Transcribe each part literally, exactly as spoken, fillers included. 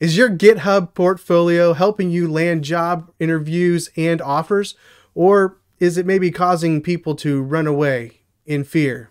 Is your GitHub portfolio helping you land job interviews and offers, or is it maybe causing people to run away in fear,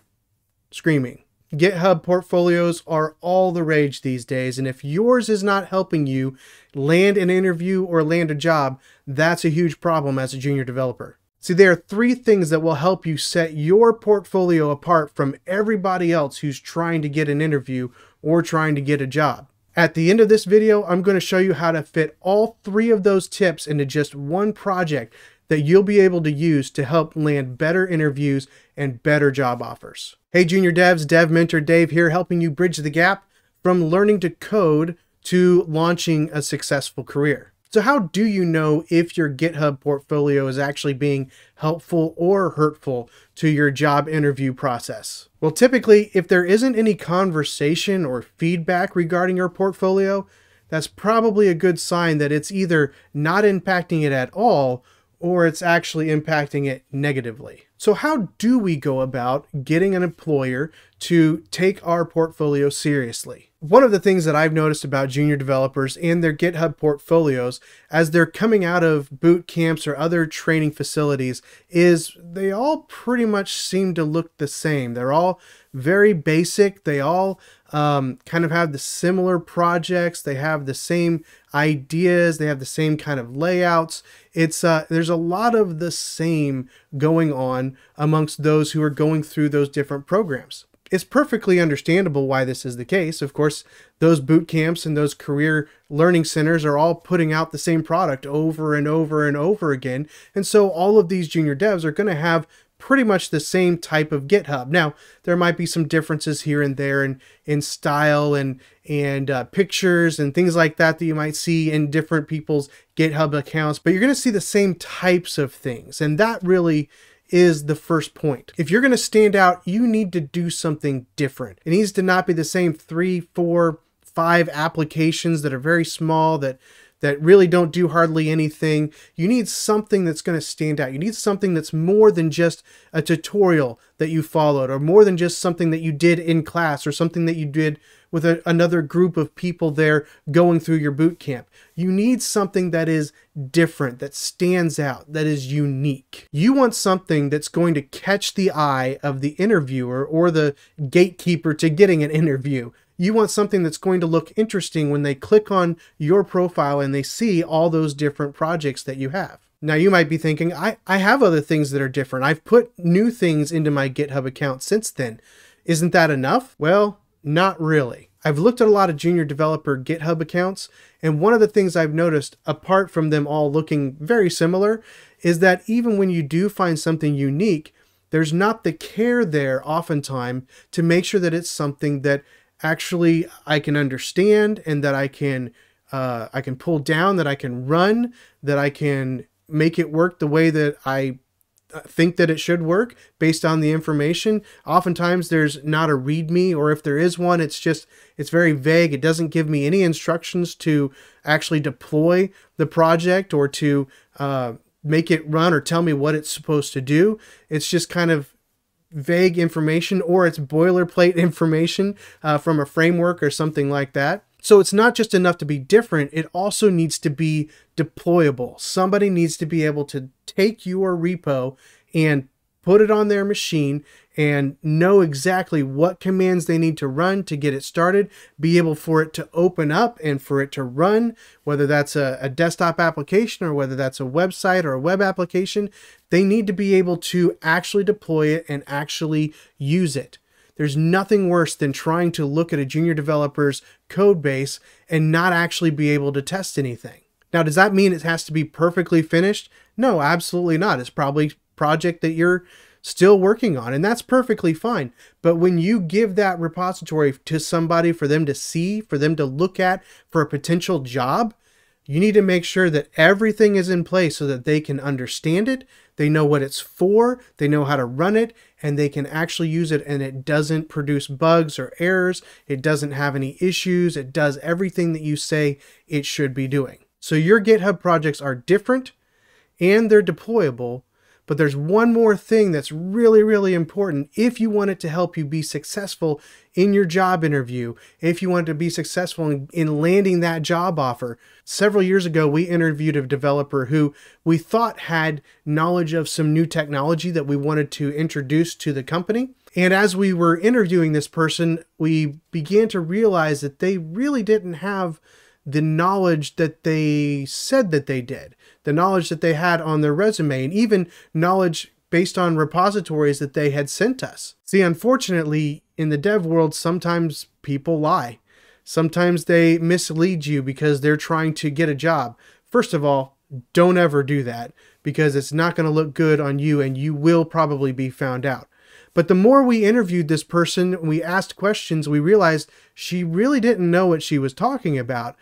screaming? GitHub portfolios are all the rage these days, and if yours is not helping you land an interview or land a job, that's a huge problem as a junior developer. See, there are three things that will help you set your portfolio apart from everybody else who's trying to get an interview or trying to get a job. At the end of this video, I'm going to show you how to fit all three of those tips into just one project that you'll be able to use to help land better interviews and better job offers. Hey junior devs, Dev Mentor Dave here, helping you bridge the gap from learning to code to launching a successful career. So how do you know if your GitHub portfolio is actually being helpful or hurtful to your job interview process? Well, typically, if there isn't any conversation or feedback regarding your portfolio, that's probably a good sign that it's either not impacting it at all or it's actually impacting it negatively. So how do we go about getting an employer to take our portfolio seriously? One of the things that I've noticed about junior developers and their GitHub portfolios as they're coming out of boot camps or other training facilities is they all pretty much seem to look the same. They're all very basic. They all um, kind of have the similar projects. They have the same ideas. They have the same kind of layouts. It's uh, there's a lot of the same going on amongst those who are going through those different programs. It's perfectly understandable why this is the case. Of course, those boot camps and those career learning centers are all putting out the same product over and over and over again. And so all of these junior devs are going to have pretty much the same type of GitHub. Now, there might be some differences here and there in, in style and, and uh, pictures and things like that that you might see in different people's GitHub accounts, but you're going to see the same types of things. And that really is the first point. If you're going to stand out, you need to do something different. It needs to not be the same three, four, five applications that are very small, that that really don't do hardly anything. You need something that's going to stand out. You need something that's more than just a tutorial that you followed, or more than just something that you did in class, or something that you did with a, another group of people there going through your boot camp. You need something that is different, that stands out, that is unique. You want something that's going to catch the eye of the interviewer or the gatekeeper to getting an interview. You want something that's going to look interesting when they click on your profile and they see all those different projects that you have. Now you might be thinking, I, I have other things that are different. I've put new things into my GitHub account since then. Isn't that enough? Well, not really. I've looked at a lot of junior developer GitHub accounts, and one of the things I've noticed, apart from them all looking very similar, is that even when you do find something unique, there's not the care there oftentimes to make sure that it's something that actually I can understand, and that I can uh, I can pull down, that I can run, that I can make it work the way that I think that it should work based on the information. Oftentimes there's not a README, or if there is one, it's just, it's very vague. It doesn't give me any instructions to actually deploy the project or to uh, make it run or tell me what it's supposed to do. It's just kind of vague information, or it's boilerplate information uh, from a framework or something like that. So it's not just enough to be different, it also needs to be deployable. Somebody needs to be able to take your repo and put it on their machine and know exactly what commands they need to run to get it started, be able for it to open up and for it to run, whether that's a, a desktop application or whether that's a website or a web application. They need to be able to actually deploy it and actually use it. There's nothing worse than trying to look at a junior developer's code base and not actually be able to test anything. Now, does that mean it has to be perfectly finished? No, absolutely not. It's probably project that you're still working on, and that's perfectly fine. But when you give that repository to somebody for them to see, for them to look at for a potential job, you need to make sure that everything is in place so that they can understand it, they know what it's for, they know how to run it, and they can actually use it, and it doesn't produce bugs or errors, it doesn't have any issues, it does everything that you say it should be doing. So your GitHub projects are different and they're deployable, But there's one more thing that's really, really important if you want it to help you be successful in your job interview, if you want to be successful in, in landing that job offer. Several years ago, we interviewed a developer who we thought had knowledge of some new technology that we wanted to introduce to the company. And as we were interviewing this person, we began to realize that they really didn't have the knowledge that they said that they did, the knowledge that they had on their resume, and even knowledge based on repositories that they had sent us. See, unfortunately, in the dev world, sometimes people lie. Sometimes they mislead you because they're trying to get a job. First of all, don't ever do that, because it's not going to look good on you and you will probably be found out. But the more we interviewed this person, we asked questions, we realized she really didn't know what she was talking about.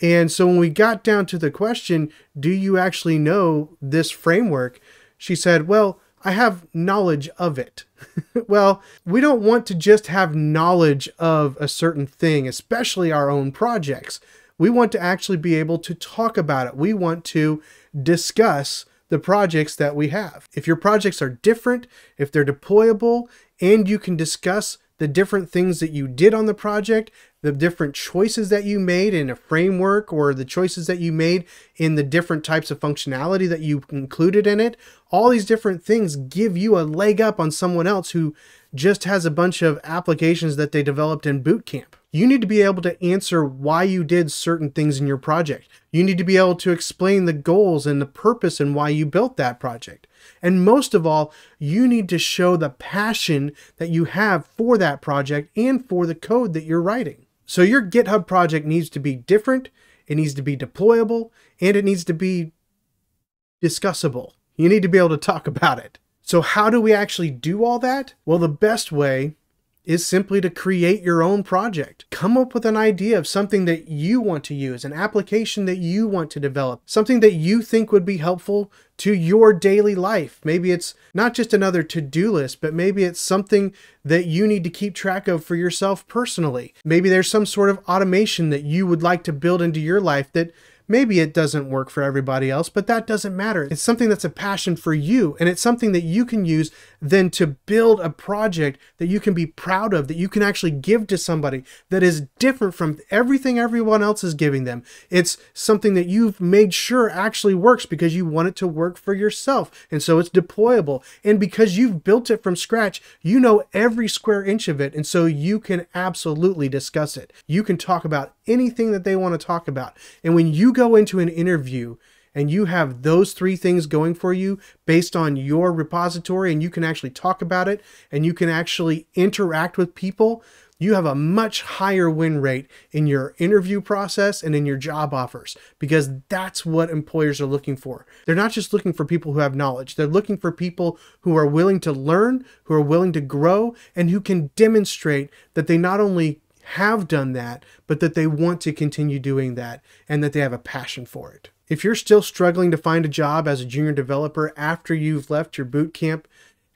And so when we got down to the question, do you actually know this framework? She said, well, I have knowledge of it. Well, we don't want to just have knowledge of a certain thing, especially our own projects. We want to actually be able to talk about it. We want to discuss the projects that we have. If your projects are different, if they're deployable, and you can discuss the different things that you did on the project, the different choices that you made in a framework, or the choices that you made in the different types of functionality that you included in it, all these different things give you a leg up on someone else who just has a bunch of applications that they developed in boot camp. You need to be able to answer why you did certain things in your project. You need to be able to explain the goals and the purpose and why you built that project. And most of all, you need to show the passion that you have for that project and for the code that you're writing. So your GitHub project needs to be different, it needs to be deployable, and it needs to be discussable. You need to be able to talk about it. So how do we actually do all that? Well, the best way is simply to create your own project. Come up with an idea of something that you want to use, an application that you want to develop, something that you think would be helpful to your daily life. Maybe it's not just another to-do list, but maybe it's something that you need to keep track of for yourself personally. Maybe there's some sort of automation that you would like to build into your life that maybe it doesn't work for everybody else, but that doesn't matter. It's something that's a passion for you, and it's something that you can use then to build a project that you can be proud of, that you can actually give to somebody, that is different from everything everyone else is giving them. It's something that you've made sure actually works because you want it to work for yourself, and so it's deployable. And because you've built it from scratch, you know every square inch of it, and so you can absolutely discuss it. You can talk about anything that they want to talk about. And when you go into an interview and you have those three things going for you based on your repository, and you can actually talk about it and you can actually interact with people, you have a much higher win rate in your interview process and in your job offers, because that's what employers are looking for. They're not just looking for people who have knowledge. They're looking for people who are willing to learn, who are willing to grow, and who can demonstrate that they not only have done that, but that they want to continue doing that and that they have a passion for it. If you're still struggling to find a job as a junior developer after you've left your boot camp,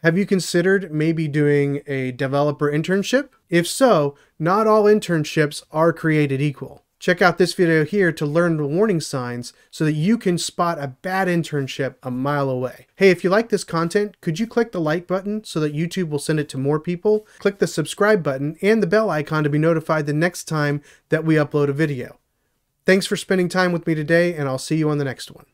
have you considered maybe doing a developer internship? If so, not all internships are created equal. Check out this video here to learn the warning signs so that you can spot a bad internship a mile away. Hey, if you like this content, could you click the like button so that YouTube will send it to more people? Click the subscribe button and the bell icon to be notified the next time that we upload a video. Thanks for spending time with me today, and I'll see you on the next one.